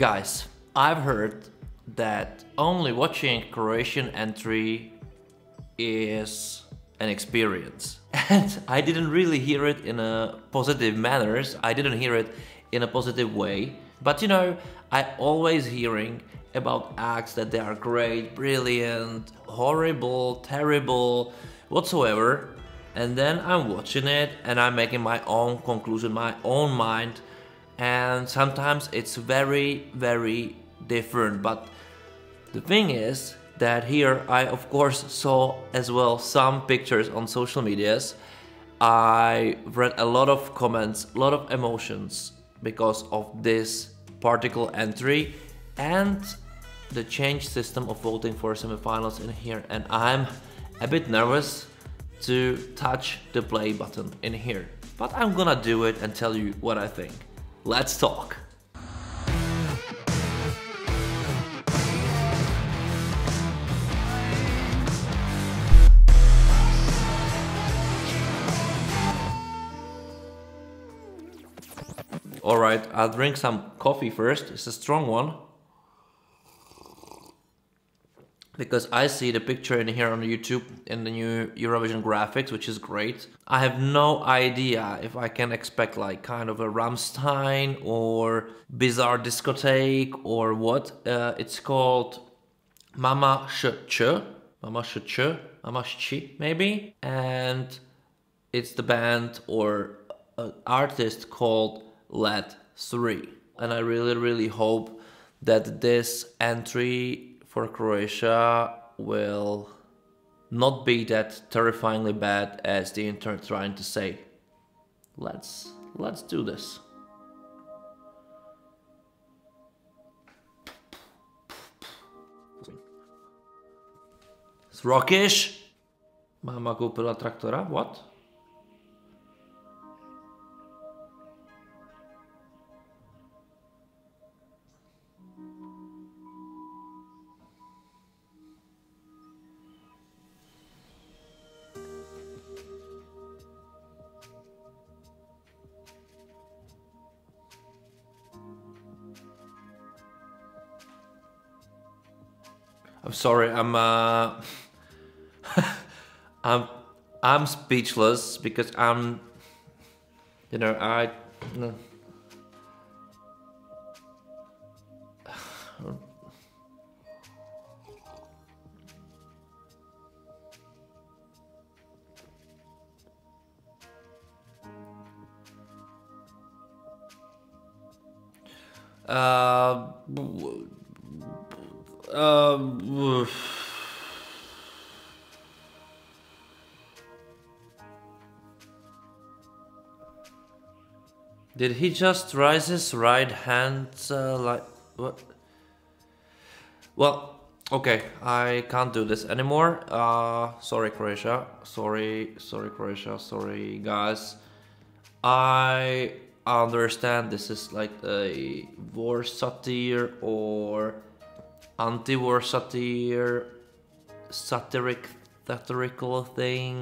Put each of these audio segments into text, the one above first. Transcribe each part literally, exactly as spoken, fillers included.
Guys, I've heard that only watching Croatian entry is an experience. And I didn't really hear it in a positive manner. I didn't hear it in a positive way. But you know, I always hearing about acts that they are great, brilliant, horrible, terrible, whatsoever. And then I'm watching it and I'm making my own conclusion, my own mind. And sometimes it's very, very different. But the thing is that here I of course saw as well some pictures on social medias. I read a lot of comments, a lot of emotions because of this particle entry and the change system of voting for semifinals in here. And I'm a bit nervous to touch the play button in here, but I'm gonna do it and tell you what I think. Let's talk. All right, I'll drink some coffee first. It's a strong one. Because I see the picture in here on YouTube in the new Eurovision graphics, which is great. I have no idea if I can expect like kind of a Rammstein or bizarre discotheque or what. Uh, it's called Mama ŠČ, Mama ŠČ, Mama ŠČ maybe. And it's the band or an artist called let three. And I really, really hope that this entry for Croatia will not be that terrifyingly bad as the internet trying to say. Let's let's do this. It's rockish. Mama kupila traktora. What? I'm sorry, I'm uh, I'm I'm speechless because I'm, you know, I no. uh Um, did he just raise his right hand uh, like what? Well, okay, I can't do this anymore. Uh, sorry, Croatia. Sorry, sorry, Croatia. Sorry, guys. I understand this is like a war satire or anti-war satire, satiric, satirical thing.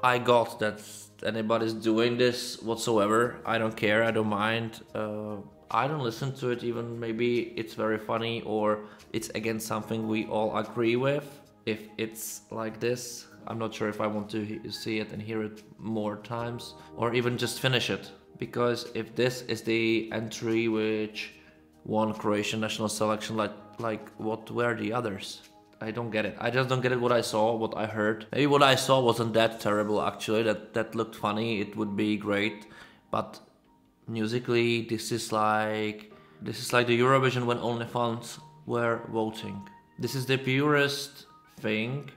I got that anybody's doing this whatsoever. I don't care, I don't mind. Uh, I don't listen to it even. Maybe it's very funny or it's against something we all agree with. If it's like this, I'm not sure if I want to see it and hear it more times or even just finish it. Because if this is the entry which won Croatian national selection, like Like, what were the others? I don't get it. I just don't get it what I saw, what I heard. Maybe what I saw wasn't that terrible, actually. That, that looked funny. It would be great. But musically, this is like... This is like the Eurovision when only fans were voting. This is the purest thing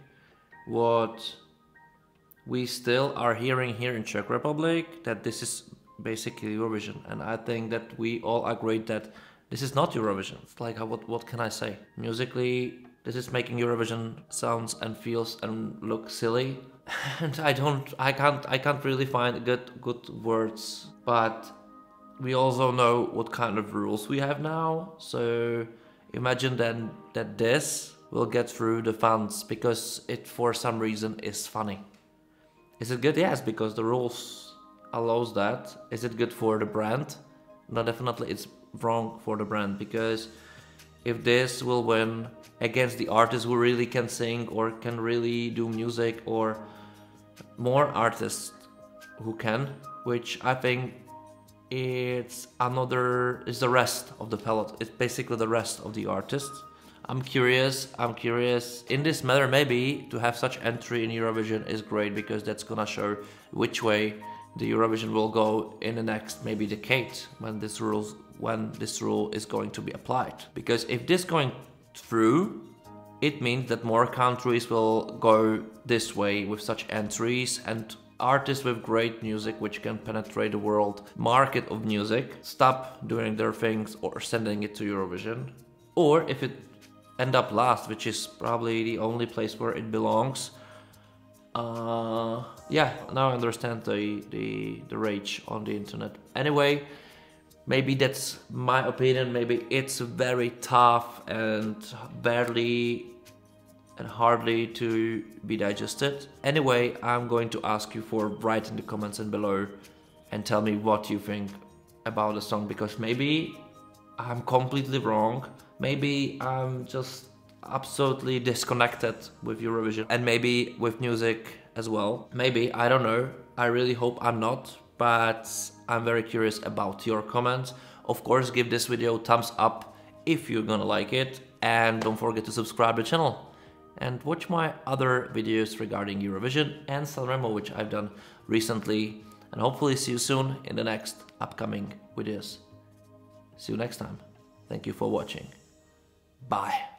what we still are hearing here in Czech Republic, that this is basically Eurovision. And I think that we all agreed that this is not Eurovision. It's like, what, what can I say? Musically, this is making Eurovision sounds and feels and look silly. And I don't, I can't, I can't really find good, good words. But we also know what kind of rules we have now. So imagine then that this will get through the fans because it, for some reason, is funny. Is it good? Yes, because the rules allows that. Is it good for the brand? that definitely it's wrong for the brand, because if this will win against the artists who really can sing or can really do music, or more artists who can, which I think it's another, is the rest of the palette. It's basically the rest of the artists. I'm curious, I'm curious. In this matter, maybe to have such entry in Eurovision is great, because that's gonna show which way the Eurovision will go in the next maybe decade when this rules when this rule is going to be applied. Because if this going through, it means that more countries will go this way with such entries, and artists with great music which can penetrate the world market of music stop doing their things or sending it to Eurovision. Or if it end up last, which is probably the only place where it belongs. Uh, yeah, now I understand the, the, the rage on the internet. Anyway, maybe that's my opinion. Maybe it's very tough and barely and hardly to be digested. Anyway, I'm going to ask you for write in the comments and below and tell me what you think about the song, because maybe I'm completely wrong. Maybe I'm just absolutely disconnected with Eurovision, and maybe with music as well. Maybe, I don't know. I really hope I'm not, but I'm very curious about your comments. Of course, give this video a thumbs up if you're gonna like it, and don't forget to subscribe to the channel and watch my other videos regarding Eurovision and San Remo, which I've done recently, and hopefully see you soon in the next upcoming videos. See you next time. Thank you for watching. Bye.